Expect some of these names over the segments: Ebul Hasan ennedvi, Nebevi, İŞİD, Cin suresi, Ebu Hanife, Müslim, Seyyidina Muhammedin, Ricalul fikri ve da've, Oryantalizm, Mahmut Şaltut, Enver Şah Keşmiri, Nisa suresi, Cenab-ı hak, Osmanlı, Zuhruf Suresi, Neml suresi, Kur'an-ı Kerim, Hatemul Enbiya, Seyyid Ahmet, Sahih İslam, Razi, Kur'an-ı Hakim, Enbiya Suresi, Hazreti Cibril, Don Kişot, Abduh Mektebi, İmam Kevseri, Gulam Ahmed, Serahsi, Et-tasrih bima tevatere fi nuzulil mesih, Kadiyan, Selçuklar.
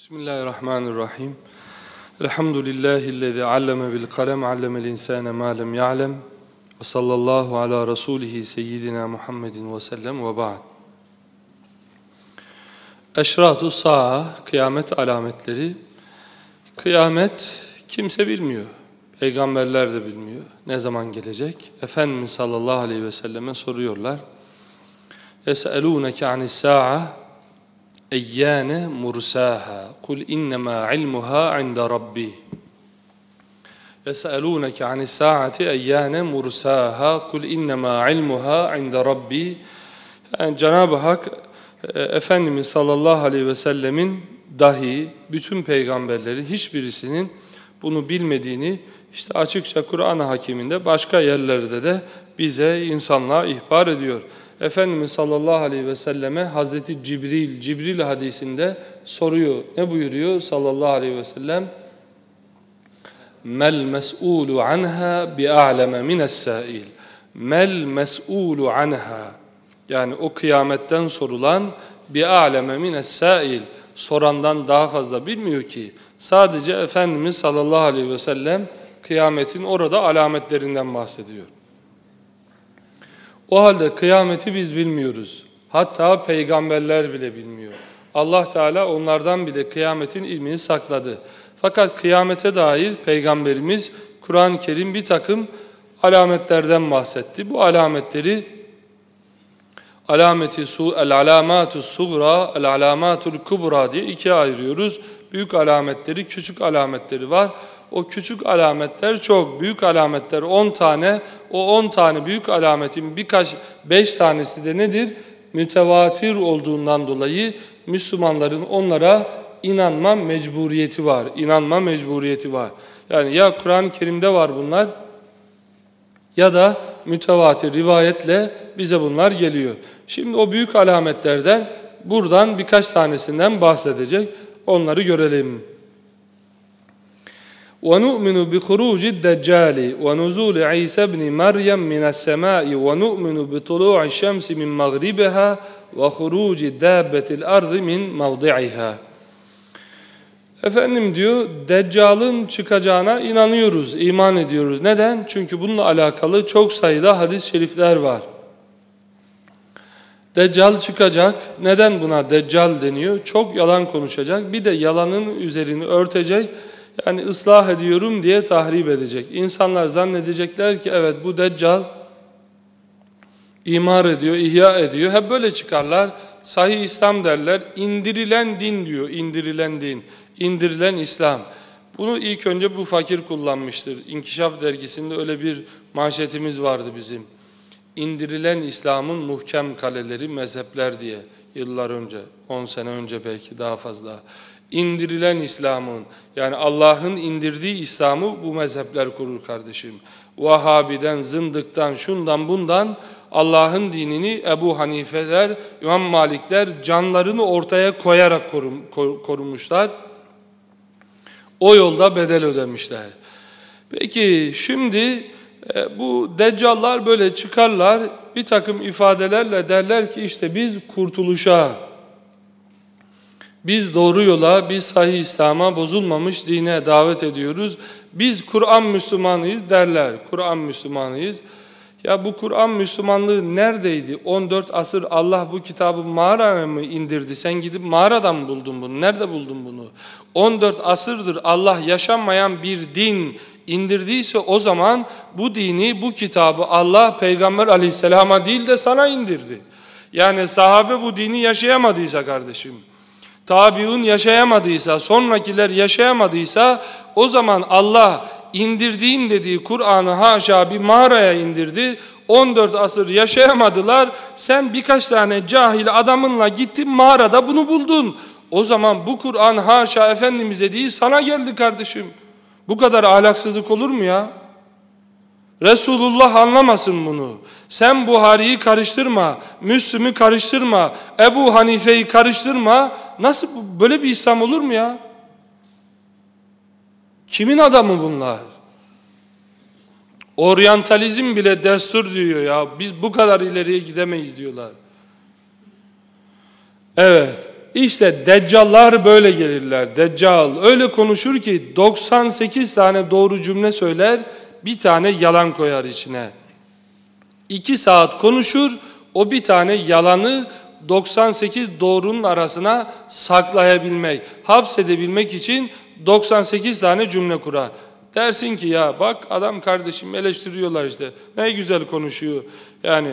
Bismillahirrahmanirrahim. Elhamdülillahillezî alleme bil kalem, allemel insâne mâ lem ya'lem. Ve sallallahu ala Resulihi Seyyidina Muhammedin ve sellem ve ba'd. Eşratu sa'a, kıyamet alametleri. Kıyamet kimse bilmiyor. Peygamberler de bilmiyor. Ne zaman gelecek? Efendimiz sallallahu aleyhi ve selleme soruyorlar. Es'elûneke anis sa'a. Eyyâne mursâhâ, kul innemâ ilmuhâ inde rabbi. Yes'elûneke anissâati eyyâne mursâhâ, kul innemâ ilmuhâ inde rabbi. Yani Cenab-ı Hak, Efendimiz sallallahu aleyhi ve sellemin dahi bütün peygamberlerin hiçbirisinin bunu bilmediğini işte açıkça Kur'an-ı Hakim'inde başka yerlerde de bize, insanlığa ihbar ediyor. Efendimiz sallallahu aleyhi ve selleme Hazreti Cibril, Cibril hadisinde soruyor. Ne buyuruyor sallallahu aleyhi ve sellem? Mel mes'ulu anha bi'a'leme mine's-sâil. Mel mes'ulu anha. Yani o kıyametten sorulan bi'a'leme mine's-sâil. Sorandan daha fazla bilmiyor ki. Sadece Efendimiz sallallahu aleyhi ve sellem kıyametin orada alametlerinden bahsediyor. O halde kıyameti biz bilmiyoruz. Hatta peygamberler bile bilmiyor. Allah Teala onlardan bile kıyametin ilmini sakladı. Fakat kıyamete dair peygamberimiz Kur'an-ı Kerim bir takım alametlerden bahsetti. Bu alametleri el-alamatu sugra, el-alamatul kubra diye ikiye ayırıyoruz. Büyük alametleri, küçük alametleri var. O küçük alametler çok, büyük alametler 10 tane. O 10 tane büyük alametin birkaç 5 tanesi de nedir? Mütevatir olduğundan dolayı Müslümanların onlara inanma mecburiyeti var. İnanma mecburiyeti var. Yani ya Kur'an-ı Kerim'de var bunlar ya da mütevatir rivayetle bize bunlar geliyor. Şimdi o büyük alametlerden buradan birkaç tanesinden bahsedecek. Onları görelim. وَنُؤْمِنُ بِخُرُوجِ الدَّجَّالِ وَنُزُولِ عِيْسَى بْنِ مَرْيَمْ مِنَ السَّمَاءِ وَنُؤْمِنُ بِطُلُوعِ الشَّمْسِ مِنْ مَغْرِبِهَا وَخُرُوجِ دَابَّةِ الْأَرْضِ مِنْ مَوْضِعِهَا. Efendim diyor, Deccal'ın çıkacağına inanıyoruz, iman ediyoruz. Neden? Çünkü bununla alakalı çok sayıda hadis-i şerifler var. Deccal çıkacak. Neden buna Deccal deniyor? Çok yalan konuşacak. Bir de yalanın üzerini örtecek. Yani ıslah ediyorum diye tahrip edecek. İnsanlar zannedecekler ki evet bu Deccal imar ediyor, ihya ediyor. Hep böyle çıkarlar. Sahih İslam derler. İndirilen din diyor. İndirilen din. İndirilen İslam. Bunu ilk önce bu fakir kullanmıştır. İnkişaf Dergisi'nde öyle bir manşetimiz vardı bizim. İndirilen İslam'ın muhkem kaleleri mezhepler diye yıllar önce, 10 sene önce belki daha fazla. İndirilen İslam'ın, yani Allah'ın indirdiği İslam'ı bu mezhepler kurur kardeşim. Vahhabiden, zındıktan, şundan bundan Allah'ın dinini Ebu Hanifeler, İmam Malikler canlarını ortaya koyarak korumuşlar. O yolda bedel ödemişler. Peki şimdi bu deccallar böyle çıkarlar, bir takım ifadelerle derler ki işte biz kurtuluşa, biz doğru yola, biz sahih İslam'a, bozulmamış dine davet ediyoruz. Biz Kur'an Müslümanıyız derler. Kur'an Müslümanıyız. Ya bu Kur'an Müslümanlığı neredeydi? 14 asır Allah bu kitabı mağaraya mı indirdi? Sen gidip mağaradan mı buldun bunu? Nerede buldun bunu? 14 asırdır Allah yaşanmayan bir din indirdiyse o zaman bu dini, bu kitabı Allah Peygamber Aleyhisselam'a değil de sana indirdi. Yani sahabe bu dini yaşayamadıysa kardeşim, tabiun yaşayamadıysa, sonrakiler yaşayamadıysa o zaman Allah indirdiğim dediği Kur'an'ı haşa bir mağaraya indirdi. 14 asır yaşayamadılar. Sen birkaç tane cahil adamınla gittin mağarada bunu buldun. O zaman bu Kur'an haşa Efendimiz'e değil sana geldi kardeşim. Bu kadar ahlaksızlık olur mu ya? Resulullah anlamasın bunu. Sen Buhari'yi karıştırma, Müslim'i karıştırma, Ebu Hanife'yi karıştırma. Nasıl böyle bir İslam olur mu ya? Kimin adamı bunlar? Oryantalizm bile destur diyor ya. Biz bu kadar ileriye gidemeyiz diyorlar. Evet. İşte deccallar böyle gelirler. Deccal öyle konuşur ki 98 tane doğru cümle söyler, bir tane yalan koyar içine. 2 saat konuşur, o bir tane yalanı 98 doğrunun arasına saklayabilmek, hapsedebilmek için 98 tane cümle kurar. Dersin ki ya bak adam kardeşim eleştiriyorlar işte, ne güzel konuşuyor. Yani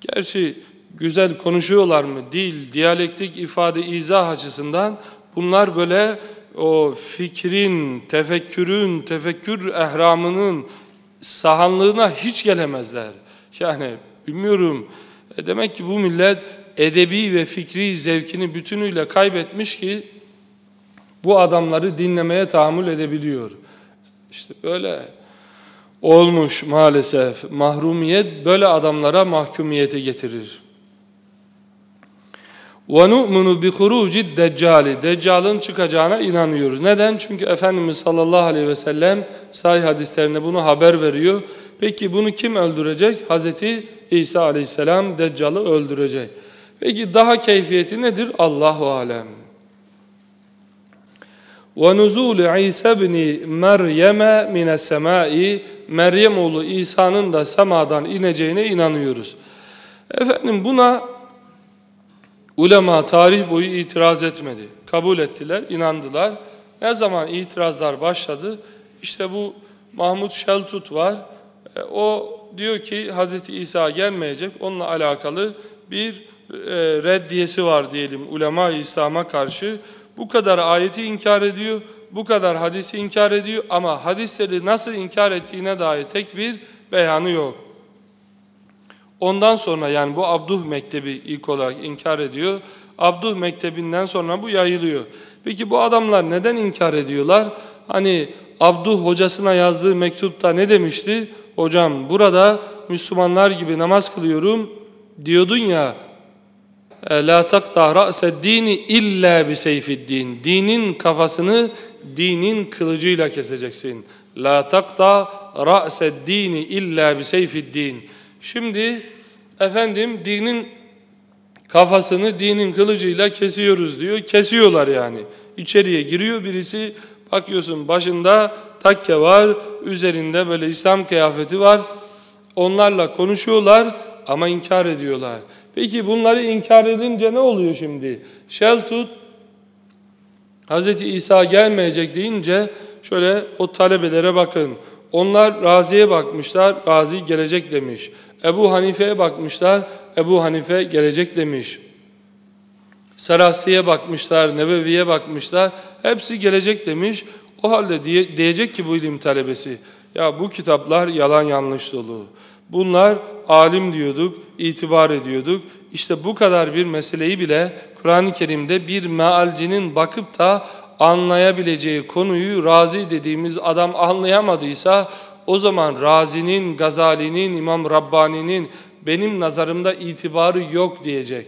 gerçi güzel konuşuyorlar mı? Dil, diyalektik ifade, izah açısından bunlar böyle o fikrin, tefekkürün, tefekkür ehramının sahanlığına hiç gelemezler. Yani bilmiyorum, demek ki bu millet edebi ve fikri zevkini bütünüyle kaybetmiş ki bu adamları dinlemeye tahammül edebiliyor. İşte böyle olmuş maalesef. Mahrumiyet böyle adamlara mahkumiyete getirir. وَنُؤْمُنُ بِخُرُوجِ الدَّجَّالِ Deccal'ın çıkacağına inanıyoruz. Neden? Çünkü Efendimiz sallallahu aleyhi ve sellem sahih hadislerinde bunu haber veriyor. Peki bunu kim öldürecek? Hazreti İsa aleyhisselam Deccal'ı öldürecek. Peki daha keyfiyeti nedir? Allahu alem. وَنُزُولِ İsa بْنِ مَرْيَمَ مِنَ السَّمَاءِ Meryem oğlu İsa'nın da semadan ineceğine inanıyoruz. Efendim buna ulema tarih boyu itiraz etmedi. Kabul ettiler, inandılar. Ne zaman itirazlar başladı? İşte bu Mahmut Şaltut var. O diyor ki Hz. İsa gelmeyecek. Onunla alakalı bir reddiyesi var diyelim ulema-i İslam'a karşı. Bu kadar ayeti inkar ediyor, bu kadar hadisi inkar ediyor ama hadisleri nasıl inkar ettiğine dair tek bir beyanı yok. Ondan sonra yani bu Abduh Mektebi ilk olarak inkar ediyor. Abduh Mektebi'nden sonra bu yayılıyor. Peki bu adamlar neden inkar ediyorlar? Hani Abduh hocasına yazdığı mektupta ne demişti? Hocam burada Müslümanlar gibi namaz kılıyorum diyordun ya, لَا تَقْتَعْ رَأْسَ الدِّينِ اِلَّا بِسَيْفِ الدِّينِ Dinin kafasını dinin kılıcıyla keseceksin. لَا تَقْتَعْ رَأْسَ الدِّينِ اِلَّا بِسَيْفِ الدِّينِ Şimdi efendim dinin kafasını dinin kılıcıyla kesiyoruz diyor. Kesiyorlar yani. İçeriye giriyor birisi, bakıyorsun başında takke var, üzerinde böyle İslam kıyafeti var. Onlarla konuşuyorlar ama inkar ediyorlar. Peki bunları inkar edince ne oluyor şimdi? Şaltut Hz. İsa gelmeyecek deyince şöyle o talebelere bakın. Onlar Razi'ye bakmışlar, Razi gelecek demiş. Ebu Hanife'ye bakmışlar, Ebu Hanife gelecek demiş. Serahsi'ye bakmışlar, Nebevi'ye bakmışlar, hepsi gelecek demiş. O halde diyecek ki bu ilim talebesi, ya bu kitaplar yalan yanlış dolu. Bunlar alim diyorduk, itibar ediyorduk. İşte bu kadar bir meseleyi bile Kur'an-ı Kerim'de bir mealcinin bakıp da anlayabileceği konuyu Razi dediğimiz adam anlayamadıysa, o zaman Razi'nin, Gazali'nin, İmam Rabbani'nin benim nazarımda itibarı yok diyecek.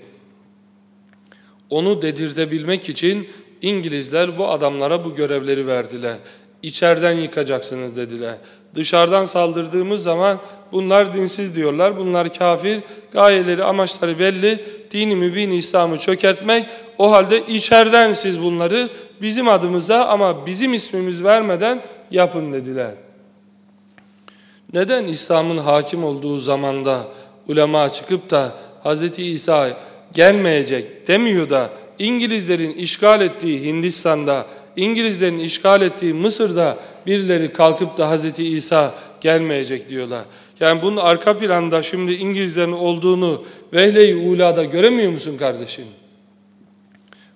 Onu dedirtebilmek için İngilizler bu adamlara bu görevleri verdiler. İçeriden yıkacaksınız dediler. Dışarıdan saldırdığımız zaman bunlar dinsiz diyorlar, bunlar kafir, gayeleri, amaçları belli, dini mübin İslam'ı çökertmek, o halde içeriden siz bunları bizim adımıza ama bizim ismimiz vermeden yapın dediler. Neden İslam'ın hakim olduğu zamanda ulema çıkıp da Hz. İsa gelmeyecek demiyor da İngilizlerin işgal ettiği Hindistan'da, İngilizlerin işgal ettiği Mısır'da birileri kalkıp da Hz. İsa gelmeyecek diyorlar? Yani bunun arka planda şimdi İngilizlerin olduğunu Vehle-i Ula'da göremiyor musun kardeşim?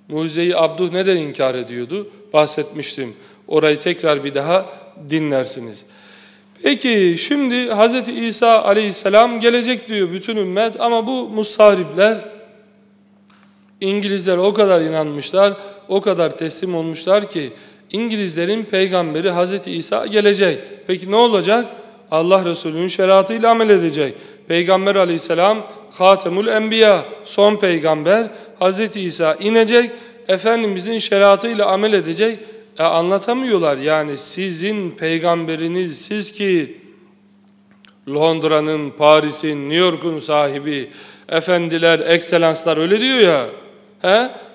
Mucize-i Abduh neden inkar ediyordu? Bahsetmiştim. Orayı tekrar bir daha dinlersiniz. Peki şimdi Hz. İsa aleyhisselam gelecek diyor bütün ümmet ama bu mustahripler, İngilizler o kadar inanmışlar, o kadar teslim olmuşlar ki İngilizlerin peygamberi Hz. İsa gelecek. Peki ne olacak? Allah Resulü'nün şeriatıyla amel edecek. Peygamber aleyhisselam Hatemul Enbiya, son peygamber. Hz. İsa inecek, Efendimizin şeriatıyla amel edecek. Anlatamıyorlar yani, sizin peygamberiniz, siz ki Londra'nın, Paris'in, New York'un sahibi efendiler, ekselanslar öyle diyor ya.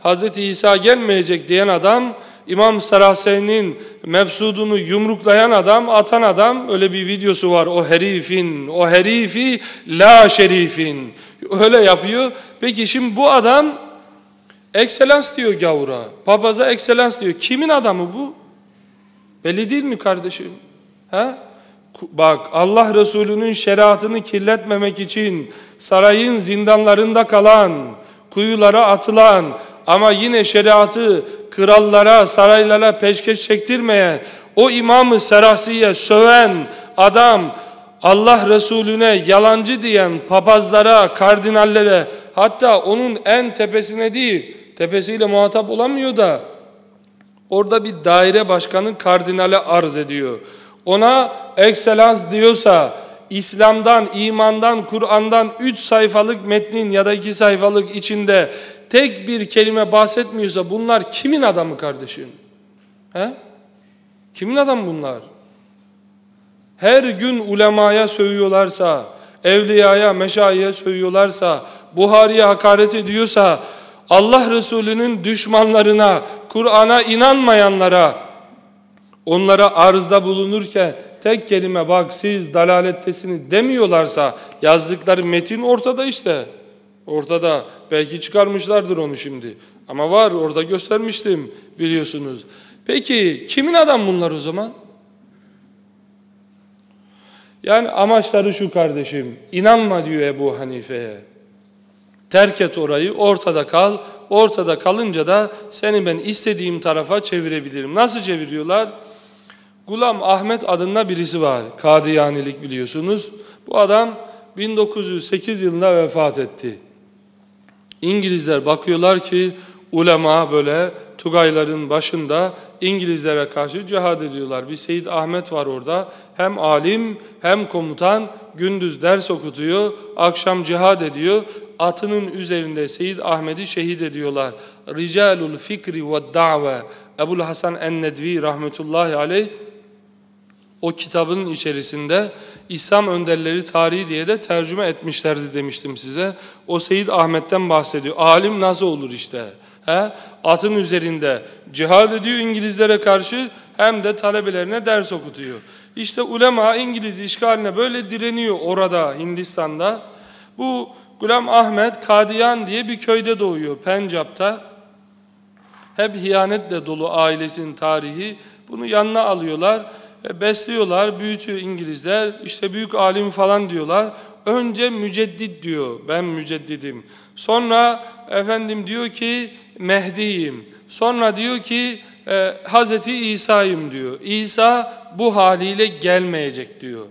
Hz. İsa gelmeyecek diyen adam, İmam Serahsi'nin mefsudunu yumruklayan adam, atan adam, öyle bir videosu var. O herifin, o herifi la şerifin. Öyle yapıyor. Peki şimdi bu adam ekselans diyor gavura. Papaza ekselans diyor. Kimin adamı bu? Belli değil mi kardeşim? Ha? Bak, Allah Resulü'nün şeriatını kirletmemek için sarayın zindanlarında kalan, kuyulara atılan ama yine şeriatı krallara, saraylara peşkeş çektirmeyen, o İmam-ı Serahsi'ye söven adam, Allah Resulüne yalancı diyen papazlara, kardinallere, hatta onun en tepesine değil, tepesiyle muhatap olamıyor da, orada bir daire başkanı kardinale arz ediyor. Ona ekselans diyorsa, İslam'dan, imandan, Kur'an'dan 3 sayfalık metnin ya da 2 sayfalık içinde tek bir kelime bahsetmiyorsa bunlar kimin adamı kardeşim? He? Kimin adamı bunlar? Her gün ulemaya sövüyorlarsa, evliyaya, meşayihe sövüyorlarsa, Buhari'ye hakaret ediyorsa, Allah Resulü'nün düşmanlarına, Kur'an'a inanmayanlara, onlara arzda bulunurken tek kelime bak siz dalalettesiniz demiyorlarsa, yazdıkları metin ortada işte. Ortada, belki çıkarmışlardır onu şimdi. Ama var, orada göstermiştim biliyorsunuz. Peki kimin adam bunlar o zaman? Yani amaçları şu kardeşim, inanma diyor Ebu Hanife'ye. Terk et orayı, ortada kal. Ortada kalınca da seni ben istediğim tarafa çevirebilirim. Nasıl çeviriyorlar? Gulam Ahmed adında birisi var. Kadiyanilik biliyorsunuz. Bu adam 1908 yılında vefat etti. İngilizler bakıyorlar ki ulema böyle Tugayların başında İngilizlere karşı cihad ediyorlar. Bir Seyyid Ahmet var orada. Hem alim hem komutan, gündüz ders okutuyor, akşam cihad ediyor. Atının üzerinde Seyyid Ahmet'i şehit ediyorlar. Ricalul fikri ve da've. Ebul Hasan ennedvi rahmetullahi aleyh o kitabının içerisinde İslam Önderleri Tarihi diye de tercüme etmişlerdi demiştim size. O Seyyid Ahmet'ten bahsediyor. Alim nasıl olur işte? He? Atın üzerinde cihad ediyor İngilizlere karşı, hem de talebelerine ders okutuyor. İşte ulema İngiliz işgaline böyle direniyor orada, Hindistan'da. Bu Gulam Ahmed Kadiyan diye bir köyde doğuyor, Pencap'ta. Hep hiyanetle dolu ailesinin tarihi. Bunu yanına alıyorlar, besliyorlar, büyütüyor İngilizler. İşte büyük alim falan diyorlar. Önce müceddit diyor, ben müceddidim. Sonra efendim diyor ki Mehdi'yim. Sonra diyor ki Hazreti İsa'yım diyor. İsa bu haliyle gelmeyecek diyor.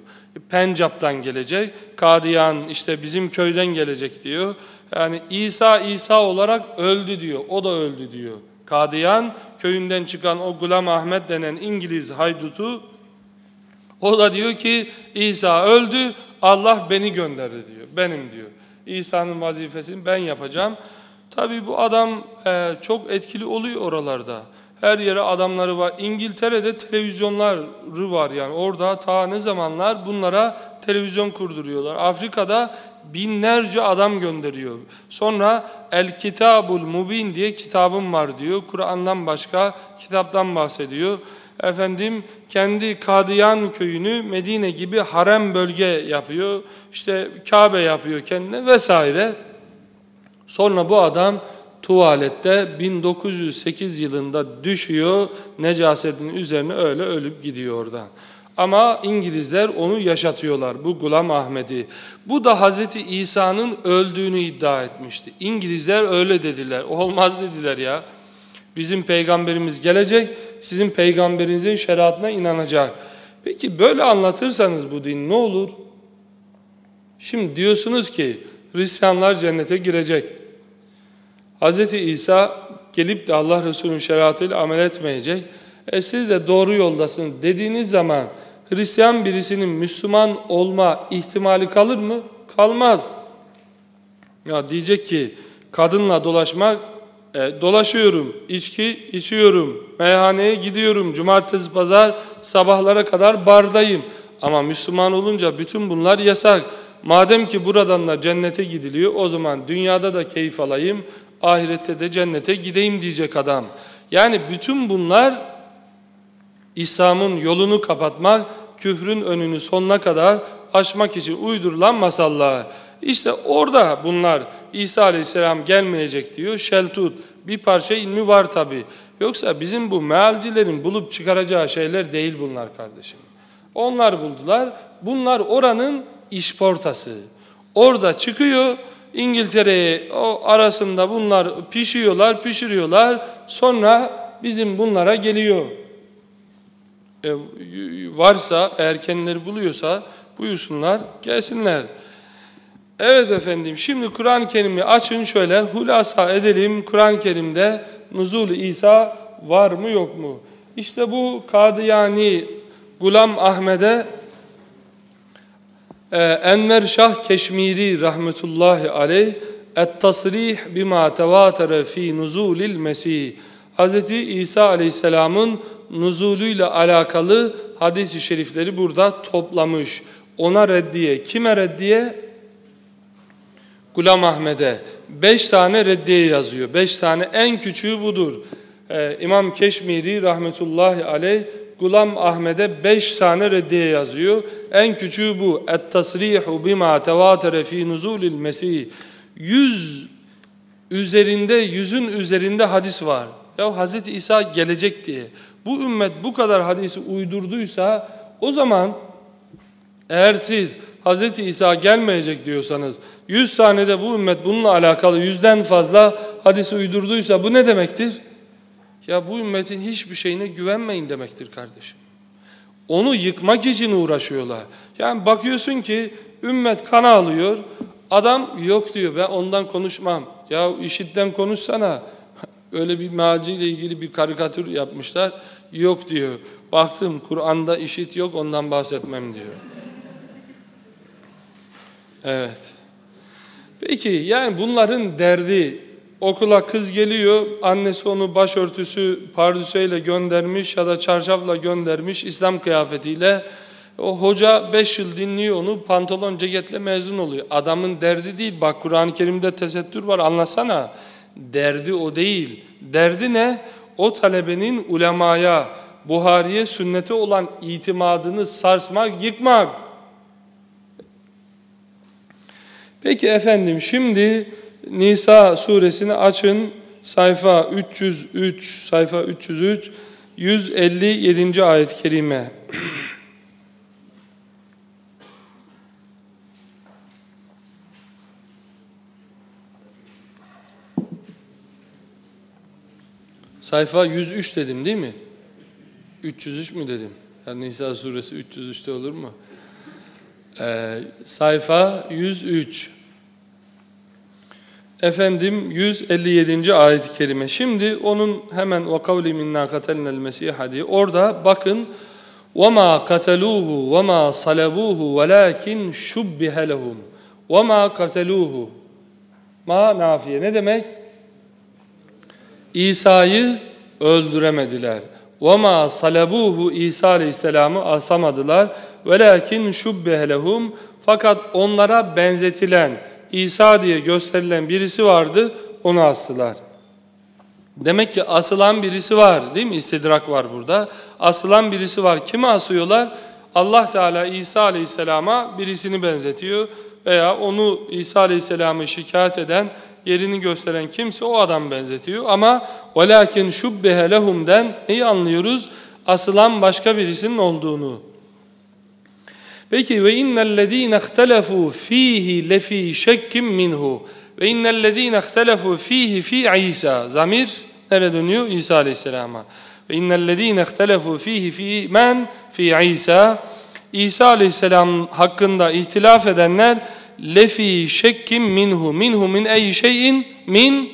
Pencap'tan gelecek. Kadiyan işte bizim köyden gelecek diyor. Yani İsa olarak öldü diyor. O da öldü diyor. Kadiyan köyünden çıkan o Gulam Ahmed denen İngiliz haydutu, o da diyor ki İsa öldü, Allah beni gönderdi diyor. Benim diyor. İsa'nın vazifesini ben yapacağım. Tabii bu adam çok etkili oluyor oralarda. Her yere adamları var. İngiltere'de televizyonları var yani. Orada ta ne zamanlar bunlara televizyon kurduruyorlar. Afrika'da binlerce adam gönderiyor. Sonra El Kitabul Mumin diye kitabım var diyor. Kur'an'dan başka kitaptan bahsediyor. Efendim kendi Kadiyan köyünü Medine gibi harem bölge yapıyor. İşte Kabe yapıyor kendine vesaire. Sonra bu adam tuvalette 1908 yılında düşüyor, necasetin üzerine öyle ölüp gidiyor oradan. Ama İngilizler onu yaşatıyorlar, bu Gulam Ahmed'i. Bu da Hazreti İsa'nın öldüğünü iddia etmişti. İngilizler öyle dediler, olmaz dediler ya. Bizim peygamberimiz gelecek, sizin peygamberinizin şeriatına inanacak. Peki böyle anlatırsanız bu din ne olur? Şimdi diyorsunuz ki Hristiyanlar cennete girecek. Hz. İsa gelip de Allah Resulü'nün şeriatıyla amel etmeyecek. Siz de doğru yoldasınız dediğiniz zaman Hristiyan birisinin Müslüman olma ihtimali kalır mı? Kalmaz. Ya diyecek ki kadınla dolaşmak, dolaşıyorum, içki içiyorum, meyhaneye gidiyorum, cumartesi pazar sabahlara kadar bardayım. Ama Müslüman olunca bütün bunlar yasak. Madem ki buradan da cennete gidiliyor, o zaman dünyada da keyif alayım, ahirette de cennete gideyim diyecek adam. Yani bütün bunlar İslam'ın yolunu kapatmak, küfrün önünü sonuna kadar aşmak için uydurulan masallar. İşte orada bunlar İsa Aleyhisselam gelmeyecek diyor. Şeltut. Bir parça ilmi var tabi. Yoksa bizim bu mealcilerin bulup çıkaracağı şeyler değil bunlar kardeşim. Onlar buldular. Bunlar oranın işportası. Orada çıkıyor İngiltere'ye, o arasında bunlar pişiyorlar, pişiriyorlar. Sonra bizim bunlara geliyor. Varsa, eğer kendileri buluyorsa buyursunlar, gelsinler. Evet efendim, şimdi Kur'an-ı Kerim'i açın, şöyle hulasa edelim. Kur'an-ı Kerim'de nuzul-i İsa var mı yok mu? İşte bu Kadiyani Gulam Ahmed'e Enver Şah Keşmiri rahmetullahi aleyh Et-tasrih bima tevatere fi nuzulil mesih, Hz. İsa aleyhisselamın nuzuluyla alakalı hadis-i şerifleri burada toplamış. Ona reddiye. Kime reddiye? Gulam Ahmed'e 5 tane reddiye yazıyor. 5 tane, en küçüğü budur. İmam Keşmiri rahmetullahi aleyh Gulam Ahmed'e 5 tane reddiye yazıyor. En küçüğü bu. Et-tasrihu bima tevatere fi nuzulil mesih. 100'ün üzerinde hadis var. Ya Hazreti İsa gelecek diye bu ümmet bu kadar hadisi uydurduysa, o zaman eğer siz Hz. İsa gelmeyecek diyorsanız, 100 tane de bu ümmet bununla alakalı 100'den fazla hadisi uydurduysa, bu ne demektir? Ya bu ümmetin hiçbir şeyine güvenmeyin demektir kardeşim. Onu yıkmak için uğraşıyorlar. Yani bakıyorsun ki ümmet kan ağlıyor, adam yok diyor, ben ondan konuşmam. Ya IŞİD'den konuşsana. Öyle bir mealciyle ilgili bir karikatür yapmışlar. Yok diyor. Baktım Kur'an'da IŞİD yok, ondan bahsetmem diyor. Evet. Peki yani bunların derdi, okula kız geliyor, annesi onu başörtüsü pardüseyle göndermiş ya da çarşafla göndermiş, İslam kıyafetiyle. O hoca 5 yıl dinliyor onu, pantolon ceketle mezun oluyor. Adamın derdi değil. Bak Kur'an-ı Kerim'de tesettür var, anlasana. Derdi o değil. Derdi ne? O talebenin ulemaya, Buhari'ye, sünnete olan itimadını sarsmak, yıkmak. Peki efendim, şimdi Nisa suresini açın. Sayfa 303, sayfa 303, 157. ayet-i kerime. Sayfa 103 dedim değil mi? 303 mü dedim? Yani Nisa suresi 303'te olur mu? Sayfa 103. Efendim 157. ayet-i kerime. Şimdi onun hemen وَقَوْلِ مِنَّا قَتَلْنَا الْمَسِيحَ diye. Orada bakın وَمَا قَتَلُوهُ وَمَا صَلَبُوهُ وَلَاكِنْ شُبِّهَ لَهُمْ وَمَا قَتَلُوهُ. Ma nafiye. Ne demek? İsa'yı öldüremediler. وَمَا صَلَبُوهُ İsa Aleyhisselam'ı asamadılar. وَلَاكِنْ شُبِّهَ لَهُمْ Fakat onlara benzetilen, İsa diye gösterilen birisi vardı, onu astılar. Demek ki asılan birisi var değil mi? İstidrak var burada. Asılan birisi var. Kimi asıyorlar? Allah Teala İsa Aleyhisselam'a birisini benzetiyor veya onu İsa Aleyhisselam'ı şikayet eden, yerini gösteren kimse o adam benzetiyor. Ama وَلَاكِنْ شُبِّهَ لَهُمْ'den neyi anlıyoruz? Asılan başka birisinin olduğunu. Peki وَاِنَّ الَّذ۪ينَ اَخْتَلَفُوا ف۪يهِ لَف۪ي شَكِّمْ مِنْهُ وَاِنَّ الَّذ۪ينَ اَخْتَلَفُوا ف۪يهِ ف۪ي عِيسَى Zamir nereye dönüyor? İsa Aleyhisselam'a. وَاِنَّ الَّذ۪ينَ اَخْتَلَفُوا ف۪يهِ ف۪ي مَنْ ف۪ي عِيسَى İsa Aleyhisselam hakkında ihtilaf edenler lefi şekkim minhu, minhu min eyi şeyin min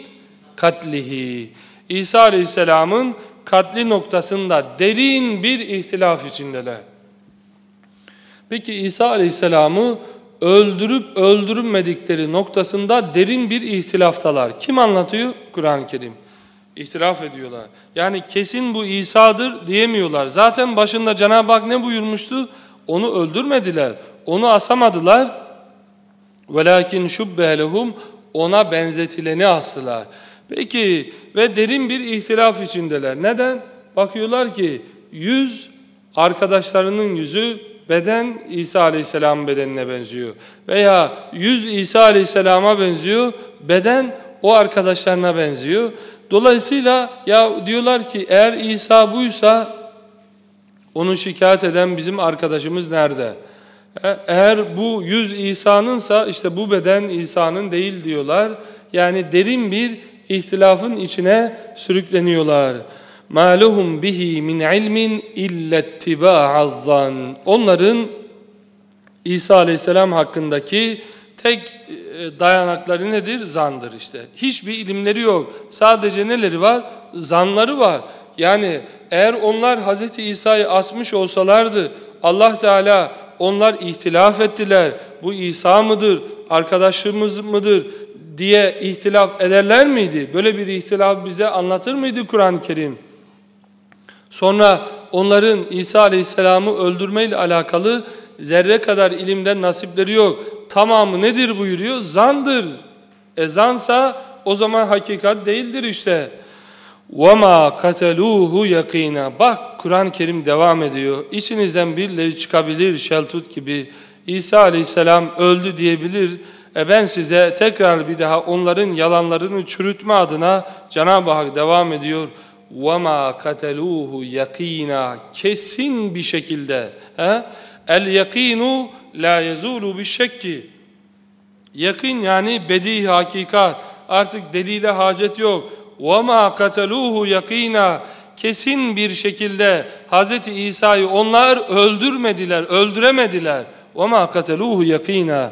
katlihi. İsa Aleyhisselam'ın katli noktasında derin bir ihtilaf içindeler. Peki İsa Aleyhisselam'ı öldürüp öldürmedikleri noktasında derin bir ihtilaftalar. Kim anlatıyor? Kur'an-ı Kerim. İhtilaf ediyorlar. Yani kesin bu İsa'dır diyemiyorlar. Zaten başında Cenab-ı Hak ne buyurmuştu? Onu öldürmediler, onu asamadılar. وَلَاكِنْ شُبَّهَ لَهُمْ Ona benzetileni astılar. Peki ve derin bir ihtilaf içindeler. Neden? Bakıyorlar ki yüz arkadaşlarının yüzü, beden İsa Aleyhisselam'ın bedenine benziyor. Veya yüz İsa Aleyhisselam'a benziyor, beden o arkadaşlarına benziyor. Dolayısıyla ya diyorlar ki eğer İsa buysa onu şikayet eden bizim arkadaşımız nerede? Eğer bu yüz İsa'nınsa işte bu beden İsa'nın değil diyorlar. Yani derin bir ihtilafın içine sürükleniyorlar. مَا لَهُمْ بِهِ مِنْ عِلْمٍ اِلَّا اتِّبَاعَ الظَّنِّ. Onların İsa Aleyhisselam hakkındaki tek dayanakları nedir? Zandır işte. Hiçbir ilimleri yok. Sadece neleri var? Zanları var. Yani eğer onlar Hz. İsa'yı asmış olsalardı, Allah Teala onlar ihtilaf ettiler, bu İsa mıdır, arkadaşımız mıdır diye ihtilaf ederler miydi? Böyle bir ihtilaf bize anlatır mıydı Kur'an-ı Kerim? Sonra onların İsa Aleyhisselam'ı öldürmeyle alakalı zerre kadar ilimden nasipleri yok. Tamamı nedir buyuruyor? Zandır. Zansa o zaman hakikat değildir işte. وَمَا قَتَلُوهُ يَق۪ينًا. Bak Kur'an-ı Kerim devam ediyor. İçinizden birileri çıkabilir Şaltut gibi. İsa Aleyhisselam öldü diyebilir. Ben size tekrar bir daha onların yalanlarını çürütme adına Cenab-ı Hak devam ediyor. وَمَا قَتَلُوهُ يَق۪ينًا. Kesin bir şekilde. اَلْيَق۪ينُ لَا يَزُولُ بِشَكِّ. Yakın yani bedi hakikat. Artık delile hacet yok. وَمَا قَتَلُوهُ يَق۪ينًا. Kesin bir şekilde Hz. İsa'yı onlar öldürmediler, öldüremediler. وَمَا قَتَلُوهُ يَق۪ينًا.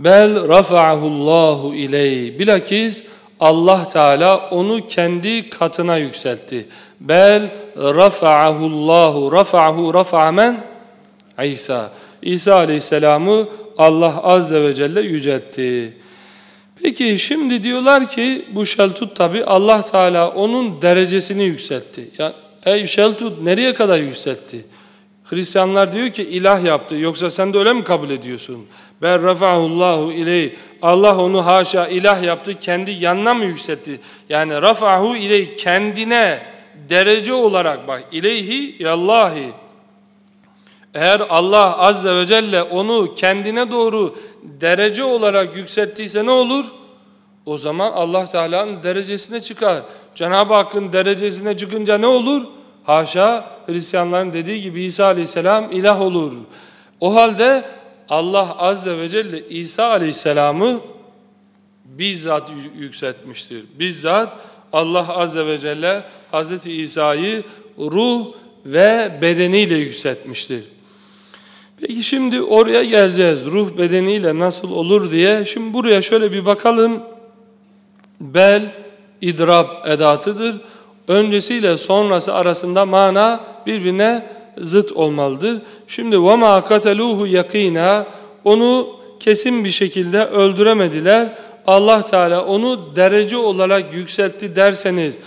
بَلْ رَفَعَهُ اللّٰهُ اِلَيْهِ. Bilakis Allah Teala onu kendi katına yükseltti. بَلْ رَفَعَهُ اللّٰهُ. رَفَعَهُ رَفَعَمَنْ İsa. İsa Aleyhisselam'ı Allah Azze ve Celle yüceltti. Peki şimdi diyorlar ki bu Şaltut tabi Allah Teala onun derecesini yükseltti. Ya, ey Şaltut nereye kadar yükseltti? Hristiyanlar diyor ki ilah yaptı. Yoksa sen de öyle mi kabul ediyorsun? Ben rafa'hullahu ileyh. Allah onu haşa ilah yaptı. Kendi yanına mı yükseltti? Yani rafa'hu ileyh, kendine derece olarak bak. İleyhi ilallahi. Eğer Allah Azze ve Celle onu kendine doğru derece olarak yükselttiyse ne olur? O zaman Allah Teala'nın derecesine çıkar. Cenab-ı Hakk'ın derecesine çıkınca ne olur? Haşa, Hristiyanların dediği gibi İsa Aleyhisselam ilah olur. O halde Allah Azze ve Celle İsa Aleyhisselam'ı bizzat yükseltmiştir. Bizzat Allah Azze ve Celle Hz. İsa'yı ruh ve bedeniyle yükseltmiştir. Peki şimdi oraya geleceğiz. Ruh bedeniyle nasıl olur diye. Şimdi buraya şöyle bir bakalım. Bel, idrab edatıdır. Öncesiyle sonrası arasında mana birbirine zıt olmalıdır. Şimdi وَمَا قَتَلُوهُ يَق۪ينًا. Onu kesin bir şekilde öldüremediler. Allah Teala onu derece olarak yükseltti derseniz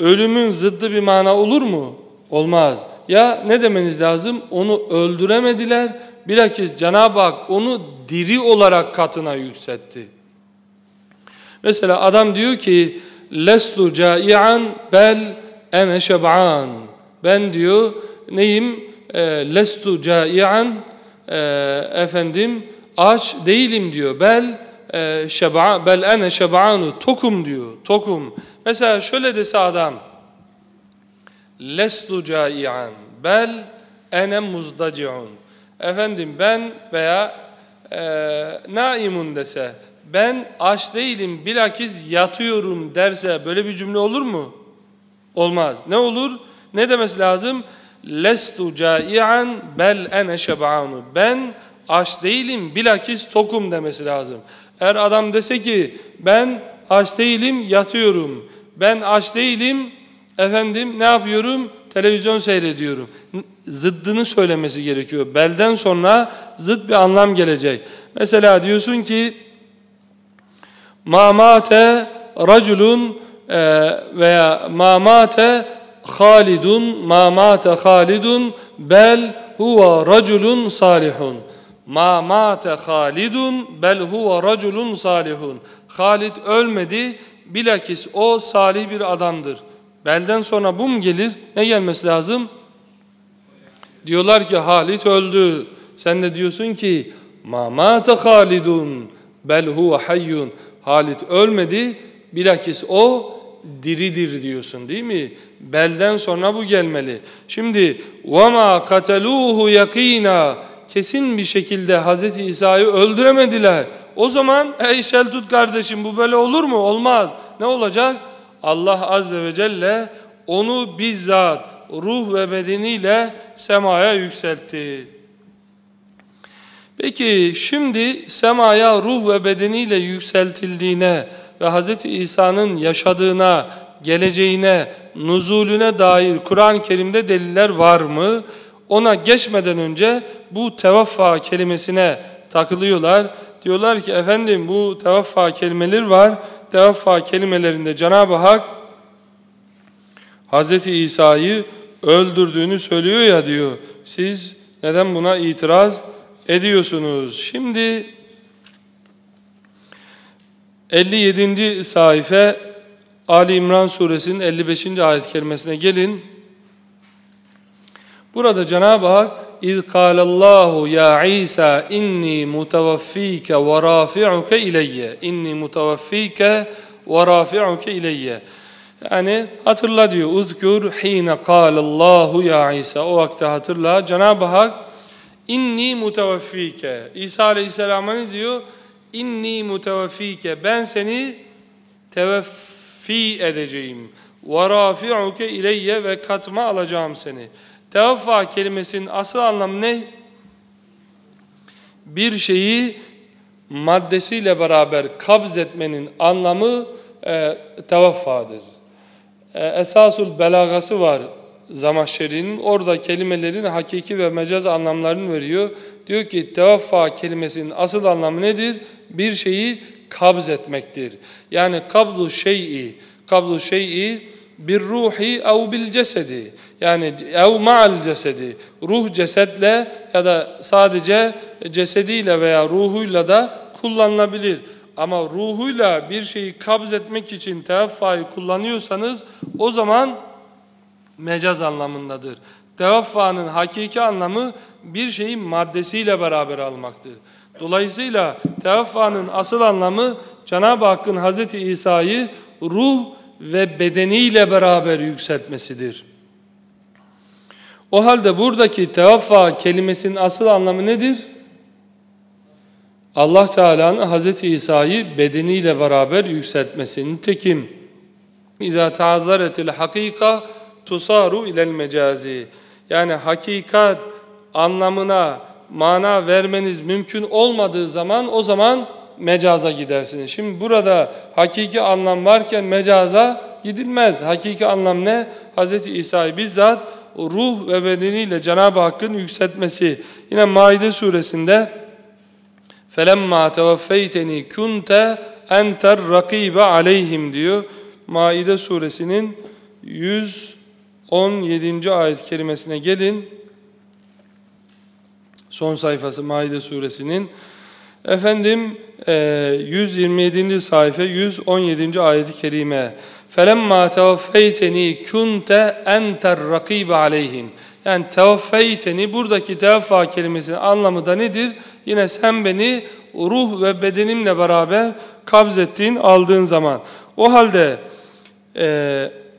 ölümün zıddı bir mana olur mu? Olmaz. Ya ne demeniz lazım? Onu öldüremediler. Bilakis Cenab-ı Hak onu diri olarak katına yükseltti. Mesela adam diyor ki lestu cai'an bel ene şeb'an. Ben diyor neyim? Lestu cai'an, efendim aç değilim diyor. Bel şeb'an, bel ene şeb'anu. Tokum diyor. Tokum. Mesela şöyle dese adam lestu cai'an bel ene muzdaci'un. Efendim ben veya naimun dese ben aç değilim bilakis yatıyorum derse böyle bir cümle olur mu? Olmaz. Ne olur? Ne demesi lazım? Lestu cai'an bel ene şeb'anu. Ben aç değilim bilakis tokum demesi lazım. Eğer adam dese ki ben aç değilim yatıyorum. Ben aç değilim efendim ne yapıyorum? Televizyon seyrediyorum. Zıddını söylemesi gerekiyor. Belden sonra zıt bir anlam gelecek. Mesela diyorsun ki mamate raculun veya mamate halidun, mamate halidun bel huve raculun salihun. Ma mâte Halidun bel huve raculun salihun. Halid ölmedi, bilakis o salih bir adamdır. Belden sonra bu mu gelir? Ne gelmesi lazım? Diyorlar ki Halid öldü. Sen de diyorsun ki Ma mâte Halidun bel huve hayyun. Halid ölmedi, bilakis o diridir diyorsun, değil mi? Belden sonra bu gelmeli. Şimdi وَمَا قَتَلُوهُ يَق۪ينًا kesin bir şekilde Hz. İsa'yı öldüremediler. O zaman ey Şeltut kardeşim bu böyle olur mu? Olmaz. Ne olacak? Allah Azze ve Celle onu bizzat ruh ve bedeniyle semaya yükseltti. Peki şimdi semaya ruh ve bedeniyle yükseltildiğine ve Hz. İsa'nın yaşadığına, geleceğine, nuzulüne dair Kur'an-ı Kerim'de deliller var mı? Ona geçmeden önce bu tevaffa kelimesine takılıyorlar. Diyorlar ki efendim bu tevaffa kelimeleri var. Tevaffa kelimelerinde Cenab-ı Hak Hz. İsa'yı öldürdüğünü söylüyor ya diyor. Siz neden buna itiraz ediyorsunuz? Şimdi 57. sayfa Ali İmran suresinin 55. ayet-i kerimesine gelin. Burada Cenab-ı Hak اِذْ قَالَ اللّٰهُ يَا عِيْسَى اِنِّي مُتَوَفِّيكَ وَرَافِعُكَ اِلَيَّ اِنِّي مُتَوَفِّيكَ وَرَافِعُكَ اِلَيَّ yani hatırla diyor. اُذْكُرْ حِينَ قَالَ اللّٰهُ يَا عِيْسَى o vakte hatırla. Cenab-ı Hak اِنِّي مُتَوَفِّيكَ İsa Aleyhisselam'a ne diyor? İnni mutevfike ben seni tevfi edeceğim. Ve rafi'uke ileyye ve katma alacağım seni. Tevaffa kelimesinin asıl anlamı ne? Bir şeyi maddesiyle beraber kabz etmenin anlamı tevaffadır. Esasul belagası var Zamahşeri'nin. Orada kelimelerin hakiki ve mecaz anlamlarını veriyor. Diyor ki tevaffa kelimesinin asıl anlamı nedir? Bir şeyi kabz etmektir. Yani kablu şey'i bir ruhi ev bil cesedi. Yani ev ma'al cesedi. Ruh cesetle ya da sadece cesediyle veya ruhuyla da kullanılabilir. Ama ruhuyla bir şeyi kabz etmek için tevaffayı kullanıyorsanız o zaman mecaz anlamındadır. Tevaffanın hakiki anlamı bir şeyi maddesiyle beraber almaktır. Dolayısıyla tevaffanın asıl anlamı Cenab-ı Hakk'ın Hz. İsa'yı ruh ve bedeniyle beraber yükseltmesidir. O halde buradaki tevaffa kelimesinin asıl anlamı nedir? Allah Teala'nın Hz. İsa'yı bedeniyle beraber yükseltmesi. Nitekim İzâ teazzaretil hakîka tusaru ilel mecazi. Yani hakikat anlamına mana vermeniz mümkün olmadığı zaman o zaman mecaza gidersiniz. Şimdi burada hakiki anlam varken mecaza gidilmez. Hakiki anlam ne? Hz. İsa'yı bizzat ruh ve bedeniyle Cenab-ı Hakk'ın yükseltmesi. Yine Maide suresinde فَلَمَّا تَوَفَّيْتَنِي كُنْتَ اَنْتَ الرَّقِيبَ عَلَيْهِمْ diyor. Maide suresinin 117. ayet-i kerimesine gelin. Son sayfası Maide suresinin. Efendim 127. sayfa 117. ayet-i kerime. فَلَمَّا تَوَفَّيْتَنِي كُنْتَ اَنْتَ الرَّقِيبَ عَلَيْهِمْ yani tevfeyteni buradaki tevaffa kelimesinin anlamı da nedir? Yine sen beni ruh ve bedenimle beraber kabzettiğin, aldığın zaman. O halde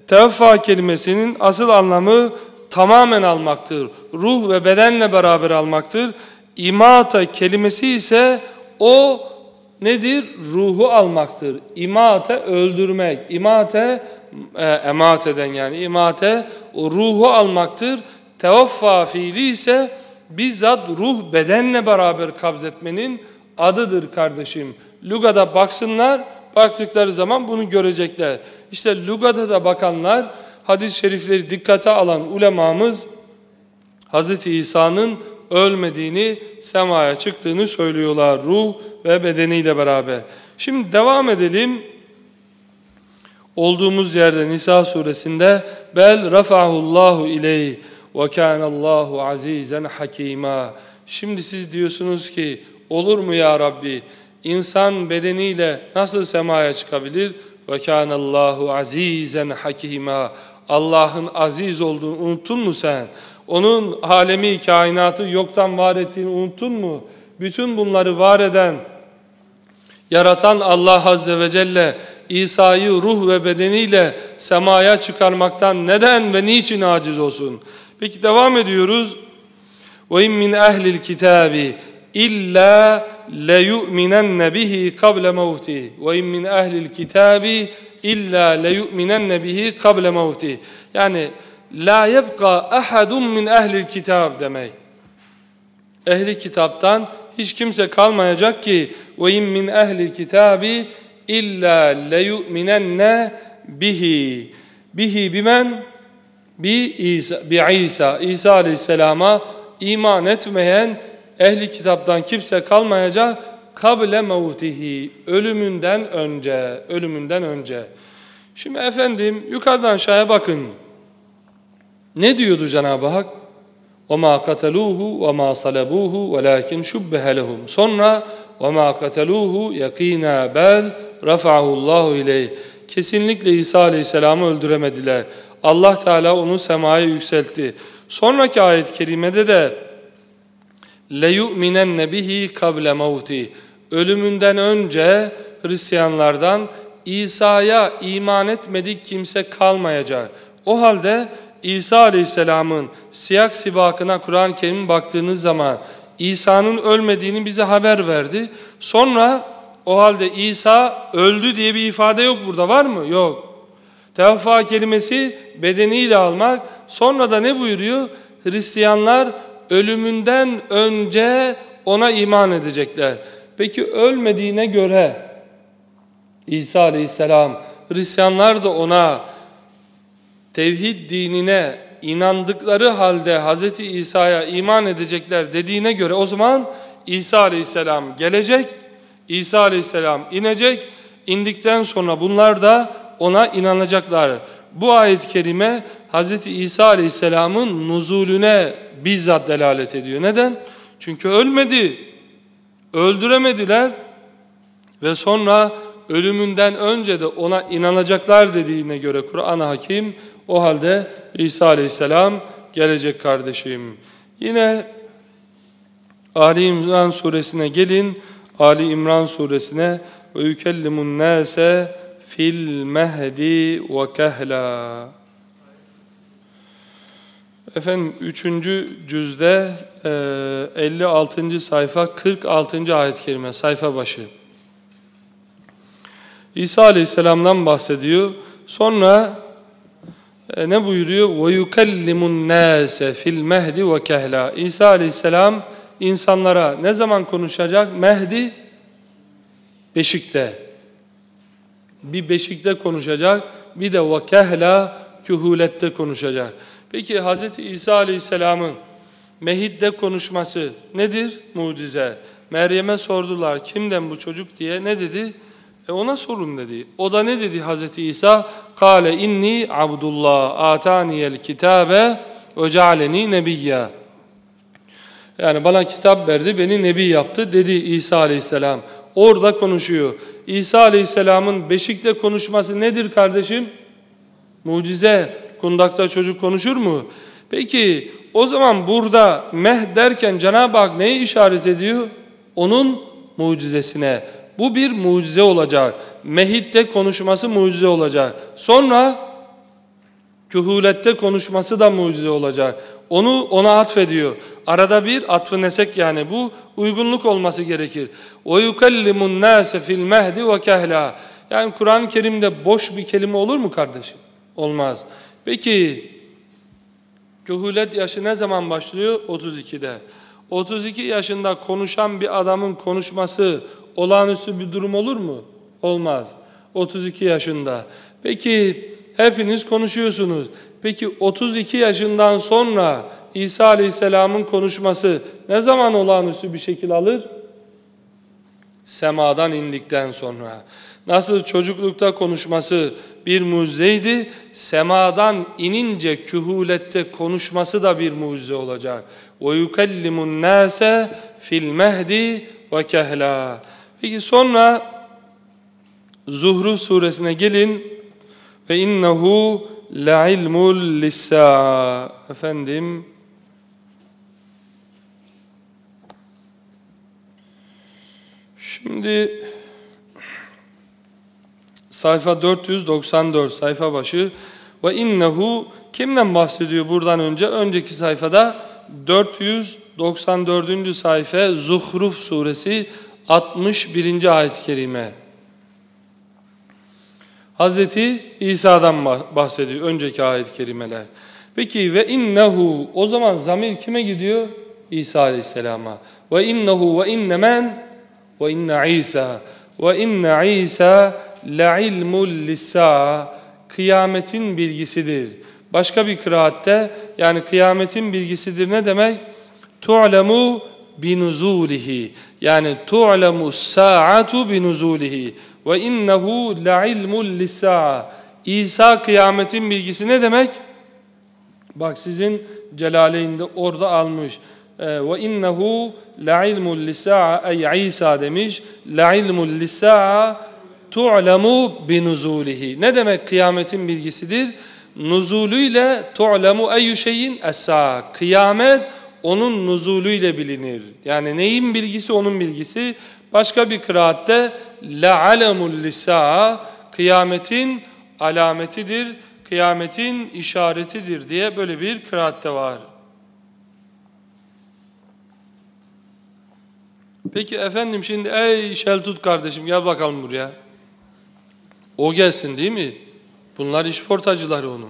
tevaffa kelimesinin asıl anlamı tamamen almaktır. Ruh ve bedenle beraber almaktır. İmata kelimesi ise o nedir? Ruhu almaktır. İmate öldürmek. İmate emateden yani imate o ruhu almaktır. Tevaffa fiili ise bizzat ruh bedenle beraber kabzetmenin adıdır kardeşim. Lugada baksınlar. Baktıkları zaman bunu görecekler. İşte lugata da bakanlar, hadis-i şerifleri dikkate alan ulemamız Hz. İsa'nın ölmediğini, semaya çıktığını söylüyorlar ruh ve bedeniyle beraber. Şimdi devam edelim. Olduğumuz yerde Nisa suresinde bel rafa'hullahu ileyh ve kânallâhu azîzen hakîmâ. Şimdi siz diyorsunuz ki olur mu ya Rabbi? İnsan bedeniyle nasıl semaya çıkabilir? وَكَانَ اللّٰهُ عَز۪يزًا حَك۪يمًا Allah'ın aziz olduğunu unuttun mu sen? Onun alemi kainatı yoktan var ettiğini unuttun mu? Bütün bunları var eden, yaratan Allah Azze ve Celle İsa'yı ruh ve bedeniyle semaya çıkarmaktan neden ve niçin aciz olsun? Peki devam ediyoruz. وَاِمْ مِنْ اَهْلِ الْكِتَابِ İlla leyu'minenne bihi kable mevtihi ve in min ehlil kitabi illa leyu'minenne bihi kable mevtihi. Yani la yebqa ahadun min ehlil kitab demek. Ehli kitaptan hiç kimse kalmayacak ki ve in min ehlil kitabi illa leyu'minenne bihi. Bihi bimen? Bi İsa. İsa aleyhisselama iman etmeyen ehli kitaptan kimse kalmayacak. Kable mevtihi, ölümünden önce, ölümünden önce. Şimdi efendim yukarıdan aşağıya bakın. Ne diyordu Cenab-ı Hak? وَمَا قَتَلُوهُ وَمَا صَلَبُوهُ وَلَاكِنْ شُبِّهَ لَهُمْ Sonra وَمَا قَتَلُوهُ يَقِينًا بَلْ رَفَعَهُ اللّٰهُ اِلَيْهِ Kesinlikle İsa aleyhisselamı öldüremediler. Allah Teala onu semaya yükseltti. Sonraki ayet-i kerimede de لَيُؤْمِنَنَّ بِهِ قَبْلَ مَوْتِهِ Ölümünden önce Hristiyanlardan İsa'ya iman etmedik kimse kalmayacak. O halde İsa Aleyhisselam'ın siyak sibakına Kur'an-ı Kerim'e baktığınız zaman İsa'nın ölmediğini bize haber verdi. Sonra o halde İsa öldü diye bir ifade yok burada, var mı? Yok. Tevaffa kelimesi bedeniyle almak. Sonra da ne buyuruyor? Hristiyanlar ölümünden önce ona iman edecekler. Peki ölmediğine göre İsa aleyhisselam, Hristiyanlar da ona tevhid dinine inandıkları halde Hz. İsa'ya iman edecekler dediğine göre o zaman İsa aleyhisselam gelecek, İsa aleyhisselam inecek, indikten sonra bunlar da ona inanacaklar. Bu ayet-i kerime Hz. İsa aleyhisselamın nuzulüne bizzat delalet ediyor. Neden? Çünkü ölmedi. Öldüremediler. Ve sonra ölümünden önce de ona inanacaklar dediğine göre Kur'an-ı Hakim, o halde İsa aleyhisselam gelecek kardeşim. Yine Ali İmran suresine gelin. Ali İmran suresine ve yükellimun nase fil mehdi ve kehla. Efendim 3. cüzde 56. sayfa 46. ayet-i kerime sayfa başı. İsa aleyhisselam'dan bahsediyor. Sonra ne buyuruyor? وَيُكَلِّمُ النَّاسَ فِي الْمَهْدِ وَكَهْلًا İsa aleyhisselam insanlara ne zaman konuşacak? Mehdi beşikte. Bir beşikte konuşacak, bir de وَكَهْلًا kühulette konuşacak. Peki Hz. İsa Aleyhisselam'ın mehidde konuşması nedir? Mucize. Meryem'e sordular kimden bu çocuk diye, ne dedi? Ona sorun dedi. O da ne dedi Hz. İsa? Kale inni abdullah ataniyel kitabe öcaleni nebiyya. Yani bana kitap verdi, beni nebi yaptı dedi İsa Aleyhisselam. Orada konuşuyor. İsa Aleyhisselam'ın beşikte konuşması nedir kardeşim? Mucize. Kundakta çocuk konuşur mu? Peki o zaman burada meh derken Cenab-ı Hak neye işaret ediyor? Onun mucizesine. Bu bir mucize olacak. Mehitte konuşması mucize olacak. Sonra kühulette konuşması da mucize olacak. Onu ona atfediyor. Arada bir atfı nesek, yani bu uygunluk olması gerekir. وَيُكَلِّمُ النَّاسَ فِي الْمَهْدِ وَكَهْلًا Yani Kur'an-ı Kerim'de boş bir kelime olur mu kardeşim? Olmaz. Peki kühület yaşı ne zaman başlıyor? 32'de. 32 yaşında konuşan bir adamın konuşması olağanüstü bir durum olur mu? Olmaz. 32 yaşında. Peki hepiniz konuşuyorsunuz. Peki 32 yaşından sonra İsa Aleyhisselam'ın konuşması ne zaman olağanüstü bir şekil alır? Semadan indikten sonra. Nasıl çocuklukta konuşması bir mucizeydi, semadan inince kühulette konuşması da bir mucize olacak. وَيُكَلِّمُ النَّاسَ فِي الْمَهْدِ وَكَهْلًا. Peki sonra Zuhruf suresine gelin. Ve innehu la'ilmul lissa. Efendim, şimdi sayfa 494, sayfa başı. Ve innehu kimden bahsediyor buradan önce? Önceki sayfada 494. sayfa, Zuhruf suresi 61. ayet-i kerime. Hazreti İsa'dan bahsediyor önceki ayet-i kerimeler. Peki ve innehu, o zaman zamir kime gidiyor? İsa aleyhisselama. Ve innehu ve inne men ve inne İsa. Ve inne İsa le'ilmul lissa. Kıyametin bilgisidir. Başka bir kıraatte yani kıyametin bilgisidir ne demek? Tu'lemu binuzulihi. Yani tu'lemu sa'atu binuzulihi. Ve innehu la'ilmul lisa. İsa kıyametin bilgisi ne demek? Bak sizin celaleyinde orada almış. Ve innehu la'ilmul lisa ey İsa demiş. La'ilmul lisa tu'lemu binuzulihi. Ne demek kıyametin bilgisidir? Nuzulüyle tu'lemu eyyü şeyin esa. Kıyamet onun nuzulüyle bilinir. Yani neyin bilgisi? Onun bilgisi. Başka bir kıraatte لَعَلَمُ لِسَاءَ kıyametin alametidir, kıyametin işaretidir diye böyle bir kıraatte var. Peki efendim şimdi ey Şeltut kardeşim gel bakalım buraya. O gelsin değil mi? Bunlar işportacıları onun.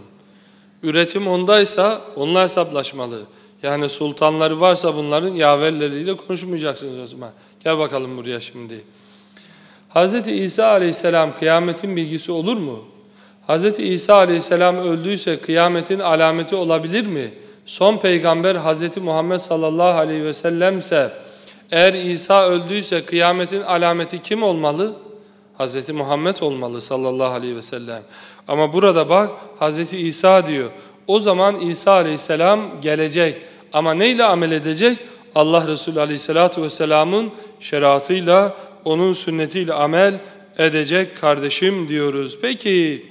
Üretim ondaysa onunla hesaplaşmalı. Yani sultanları varsa bunların yaverleriyle konuşmayacaksınız o zaman. Gel bakalım buraya şimdi. Hz. İsa aleyhisselam kıyametin bilgisi olur mu? Hz. İsa aleyhisselam öldüyse kıyametin alameti olabilir mi? Son peygamber Hz. Muhammed sallallahu aleyhi ve sellemse, eğer İsa öldüyse kıyametin alameti kim olmalı? Hz. Muhammed olmalı sallallahu aleyhi ve sellem. Ama burada bak Hz. İsa diyor. O zaman İsa aleyhisselam gelecek ama neyle amel edecek? Allah Resulü aleyhissalatu vesselamın şeriatıyla, onun sünnetiyle amel edecek kardeşim diyoruz. Peki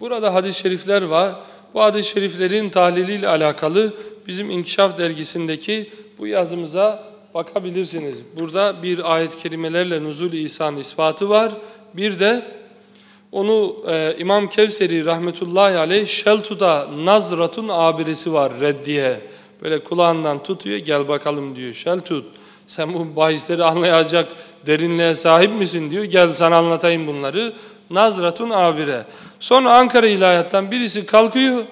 burada hadis-i şerifler var. Bu hadis-i şeriflerin tahliliyle alakalı bizim İnkişaf Dergisi'ndeki bu yazımıza bakabilirsiniz. Burada bir ayet-i kerimelerle nuzul-i İsa'nın ispatı var. Bir de onu İmam Kevseri rahmetullahi aleyh Şeltut'a Nazrat'un abiresi var reddiye. Böyle kulağından tutuyor, gel bakalım diyor. Şeltut sen bu bahisleri anlayacak derinliğe sahip misin diyor. Gel sana anlatayım bunları. Nazrat'un abire. Sonra Ankara ilahiyattan birisi kalkıyor.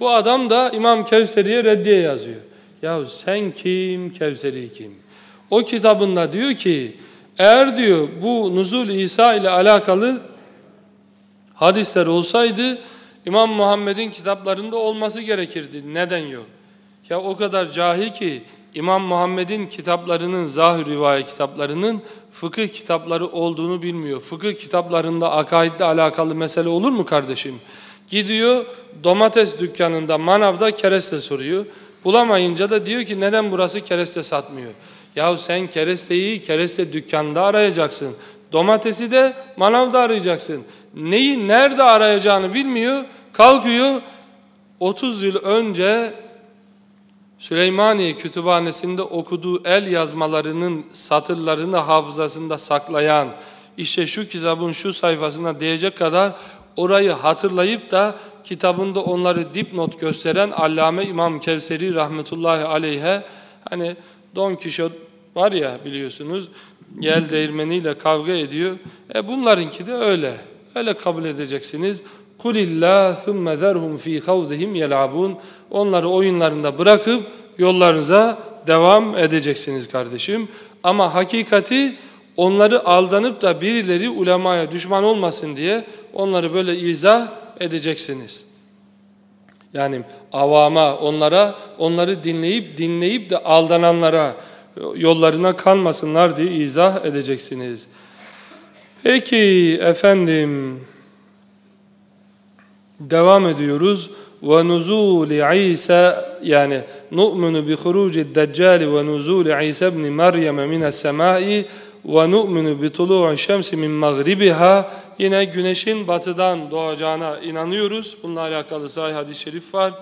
Bu adam da İmam Kevseri'ye reddiye yazıyor. Yahu sen kim, Kevseri kim? O kitabında diyor ki eğer diyor bu nuzul İsa ile alakalı hadisler olsaydı İmam Muhammed'in kitaplarında olması gerekirdi. Neden yok? Ya o kadar cahil ki İmam Muhammed'in kitaplarının, zahir rivayet kitaplarının fıkıh kitapları olduğunu bilmiyor. Fıkıh kitaplarında akaidle alakalı mesele olur mu kardeşim? Gidiyor domates dükkanında, manavda kereste soruyor. Bulamayınca da diyor ki neden burası kereste satmıyor? Yahu sen keresteyi kereste dükkanda arayacaksın. Domatesi de manavda arayacaksın. Neyi nerede arayacağını bilmiyor. Kalkıyor 30 yıl önce Süleymaniye Kütüphanesi'nde okuduğu el yazmalarının satırlarını hafızasında saklayan, işte şu kitabın şu sayfasına diyecek kadar orayı hatırlayıp da kitabında onları dipnot gösteren Allame İmam Kevseri rahmetullahi aleyhe, hani Don Kişot var ya biliyorsunuz, yel değirmeniyle kavga ediyor. Bunlarınki de öyle. Öyle kabul edeceksiniz. Kulillah thumma zerhum fi havzihim yelabun. Onları oyunlarında bırakıp yollarınıza devam edeceksiniz kardeşim. Ama hakikati onları aldanıp da birileri ulemaya düşman olmasın diye onları böyle izah edeceksiniz. Yani avama, onlara, onları dinleyip de aldananlara yollarına kanmasınlar diye izah edeceksiniz. Peki efendim, devam ediyoruz. وَنُزُولِ عِيْسَى yani نُؤْمِنُ بِخُرُوجِ الدَّجَّالِ وَنُزُولِ عِيْسَ بْنِ مَرْيَمَ مِنَ السَّمَاءِ وَنُؤْمِنُ بِطُلُوعِ الشَّمْسِ مِنْ مَغْرِبِهَا yine güneşin batıdan doğacağına inanıyoruz. Bununla alakalı sahih hadis-i şerif var.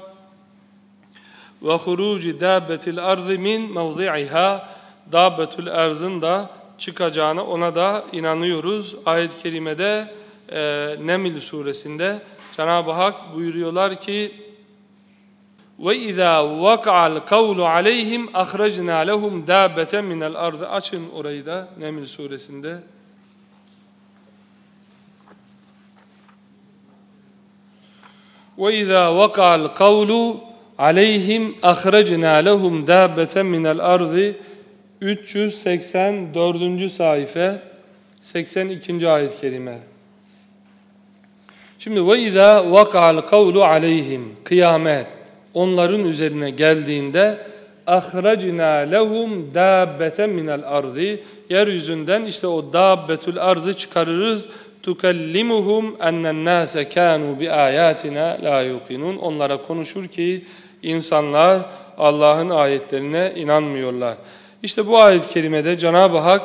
وَخُرُوجِ دَابَّةِ الْأَرْضِ مِنْ مَوْضِعِهَا Dâbbetül erzın da çıkacağına, ona da inanıyoruz. Ayet-i kerimede Neml suresinde Cenab-ı Hak buyuruyorlar ki وَاِذَا وَقَعَ الْقَوْلُ عَلَيْهِمْ اَخْرَجْنَا لَهُمْ دَابَةً مِنَ الْأَرْضِ Açın orayı da Neml suresinde. وَاِذَا وَقَعَ الْقَوْلُ عَلَيْهِمْ اَخْرَجْنَا لَهُمْ دَابَةً مِنَ الْأَرْضِ 384. sayfa 82. ayet-i kerime. Şimdi وَاِذَا وَقَعَ الْقَوْلُ عَلَيْهِمْ kıyamet onların üzerine geldiğinde اَخْرَجْنَا لَهُمْ دَابَّةً مِنَ الْأَرْضِ yeryüzünden işte o dâbbetül ardı çıkarırız. تُكَلِّمُهُمْ اَنَّ النَّاسَ كَانُوا بِآيَاتِنَا لَا يُقِنُونَ onlara konuşur ki insanlar Allah'ın ayetlerine inanmıyorlar. İşte bu ayet-i kerimede Cenab-ı Hak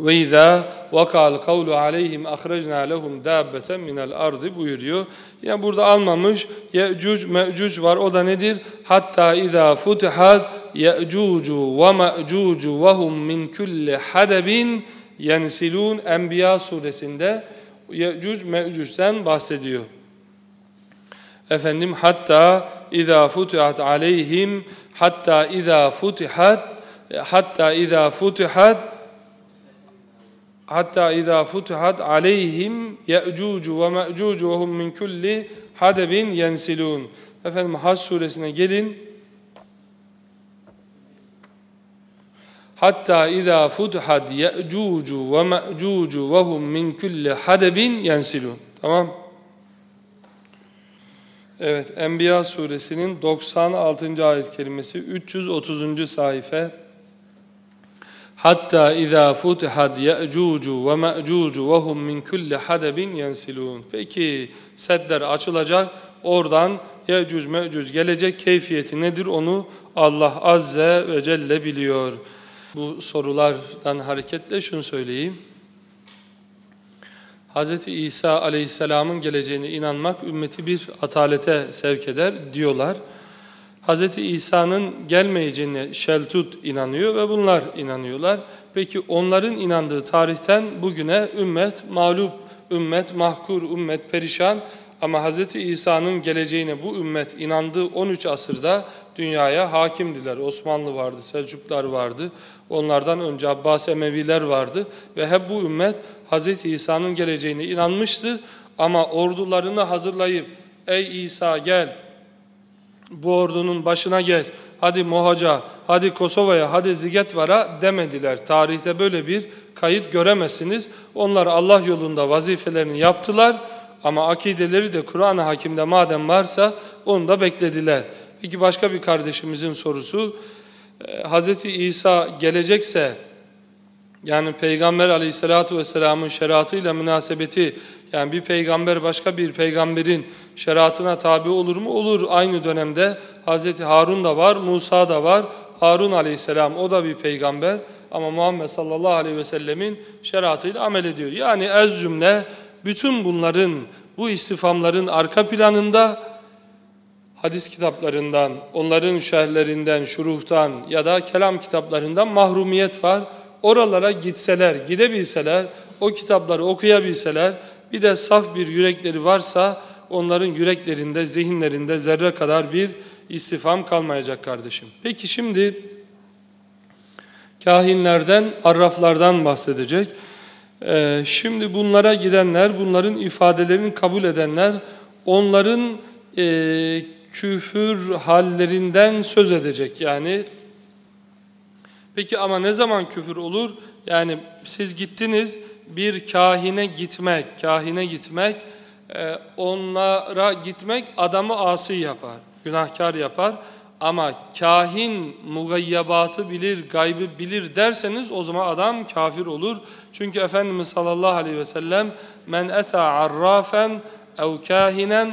وَاِذَا وَقَعَ الْقَوْلُ عَلَيْهِمْ اَخْرَجْنَا لَهُمْ دَابَّةً مِنَ الْأَرْضِ buyuruyor. Yani burada almamış Yecüc Mecüc var. O da nedir? حَتَّى اِذَا فُتِحَتْ يَأْجُوجُ وَمَأْجُوجُ وَهُمْ مِنْ كُلِّ حَدَبٍ يَنْسِلُونَ Enbiya suresinde Yecüc Mecüc'ten bahsediyor. Efendim hatta اِذَا فُتِحَتْ عَلَيْهِمْ hatta اِذَا فُتِحَتْ Hatta izâ futihat aleyhim ye'cucu ve me'cucu ve hum min kulli hadebin yensilûn. Efendim Hac suresine gelin. Hatta izâ futihat ye'cucu ve me'cucu ve hum min kulli hadebin yensilûn. Tamam. Evet, Enbiya suresinin 96. ayet-i kerimesi 330. sayfa. Hatta izâ futihat ye'cucu ve me'cucu ve hum min kulli hadebin yensilûn. Peki sedler açılacak, oradan Yecüc Mecüc gelecek, keyfiyeti nedir onu Allah Azze ve Celle biliyor. Bu sorulardan hareketle şunu söyleyeyim. Hz. İsa Aleyhisselam'ın geleceğine inanmak ümmeti bir atalete sevk eder diyorlar. Hz. İsa'nın gelmeyeceğine Şaltut inanıyor ve bunlar inanıyorlar. Peki onların inandığı tarihten bugüne ümmet mağlup, ümmet mahkur, ümmet perişan. Ama Hz. İsa'nın geleceğine bu ümmet inandığı 13 asırda dünyaya hakimdiler. Osmanlı vardı, Selçuklar vardı, onlardan önce Abbas Emeviler vardı ve hep bu ümmet Hz. İsa'nın geleceğine inanmıştı. Ama ordularını hazırlayıp ey İsa gel, bu ordunun başına geç, hadi Mohaca, hadi Kosova'ya, hadi Zigetvar'a demediler. Tarihte böyle bir kayıt göremezsiniz. Onlar Allah yolunda vazifelerini yaptılar ama akideleri de Kur'an-ı Hakim'de madem varsa onu da beklediler. Peki başka bir kardeşimizin sorusu, Hz. İsa gelecekse, yani Peygamber Aleyhisselatü Vesselam'ın şeriatıyla münasebeti, yani bir peygamber başka bir peygamberin şeriatına tabi olur mu? Olur. Aynı dönemde Hz. Harun da var, Musa da var. Harun Aleyhisselam o da bir peygamber ama Muhammed sallallahu aleyhi ve sellemin şeriatıyla amel ediyor. Yani ez cümle bütün bunların, bu istifamların arka planında hadis kitaplarından, onların şerhlerinden, şuruhtan ya da kelam kitaplarından mahrumiyet var. Oralara gitseler, gidebilseler, o kitapları okuyabilseler, bir de saf bir yürekleri varsa onların yüreklerinde, zihinlerinde zerre kadar bir istifam kalmayacak kardeşim. Peki şimdi kahinlerden, arraflardan bahsedecek. Şimdi bunlara gidenler, bunların ifadelerini kabul edenler, onların küfür hallerinden söz edecek yani. Peki ama ne zaman küfür olur? Yani siz gittiniz, bir kahine gitmek, onlara gitmek adamı asi yapar, günahkar yapar. Ama kahin mugayyabatı bilir, gaybı bilir derseniz o zaman adam kafir olur. Çünkü Efendimiz sallallahu aleyhi ve sellem men ata arrafen ev kahinen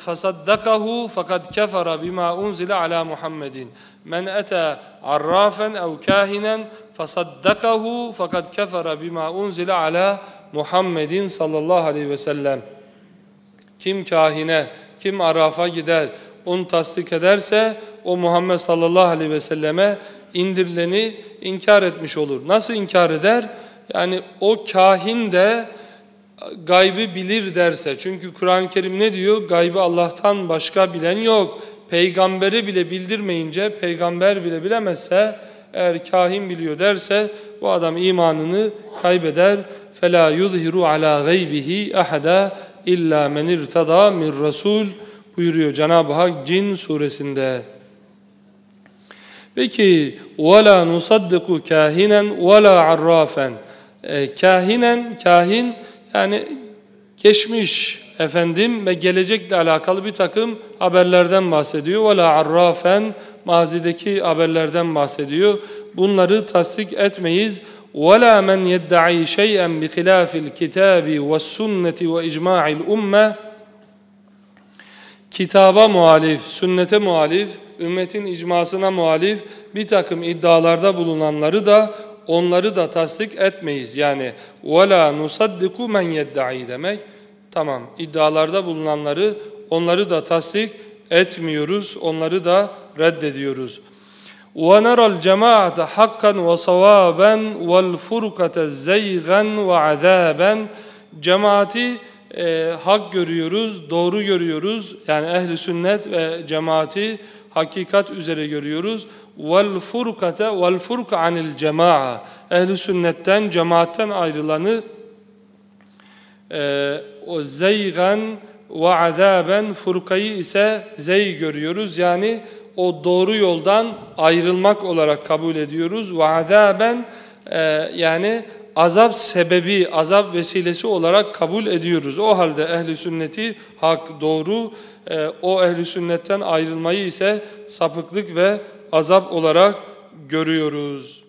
fasaddakahu fakat kefere bima unzile ala Muhammedin. Men ata arrafen ev kahinen fasaddakahu fakat kefere bima unzile ala Muhammedin sallallahu aleyhi ve sellem. Kim kahine, kim Araf'a gider, onu tasdik ederse o Muhammed sallallahu aleyhi ve selleme indirileni inkar etmiş olur. Nasıl inkar eder? Yani o kahin de gaybı bilir derse. Çünkü Kur'an-ı Kerim ne diyor? Gaybı Allah'tan başka bilen yok. Peygamberi bile bildirmeyince, peygamber bile bilemezse, eğer kahin biliyor derse bu adam imanını kaybeder. فَلَا يُظْهِرُ عَلَى غَيْبِهِ اَحَدًا İlla men irtada min rasul buyuruyor Cenab-ı Hak Cin suresinde. Peki وَلَا نُصَدِّقُ كَاهِنًا وَلَا عَرَّافًا Kahinen, kahin yani geçmiş efendim ve gelecekle alakalı bir takım haberlerden bahsediyor. وَلَا عَرَّافًا mazideki haberlerden bahsediyor. Bunları tasdik etmeyiz. وَلَا مَنْ يَدَّعِي شَيْئًا بِخِلَافِ الْكِتَابِ وَالسُنَّةِ وَاِجْمَاعِ الْاُمَّةِ Kitaba muhalif, sünnete muhalif, ümmetin icmasına muhalif bir takım iddialarda bulunanları da onları da tasdik etmeyiz. Yani وَلَا نُصَدِّقُ مَنْ يَدَّعِي demek. Tamam, iddialarda bulunanları onları da tasdik etmiyoruz, onları da reddediyoruz. وَنَرَى الْجَمَاعَةَ حَقًّا وَصَوَابًا وَالْفُرْقَةَ زَيْغًا وَعَذَابًا Cemaati hak görüyoruz, doğru görüyoruz. Yani ehl-i sünnet ve cemaati hakikat üzere görüyoruz. وَالْفُرْقَةَ وَالْفُرْقَ عَنِ الْجَمَاعَةِ Ehl-i sünnetten, cemaatten ayrılanı زَيْغًا وَعَذَابًا Furkayı ise zey görüyoruz. Yani o doğru yoldan ayrılmak olarak kabul ediyoruz. وَعَذَابًا yani azap sebebi, azap vesilesi olarak kabul ediyoruz. O halde ehl-i sünneti hak, doğru, o ehl-i sünnetten ayrılmayı ise sapıklık ve azap olarak görüyoruz.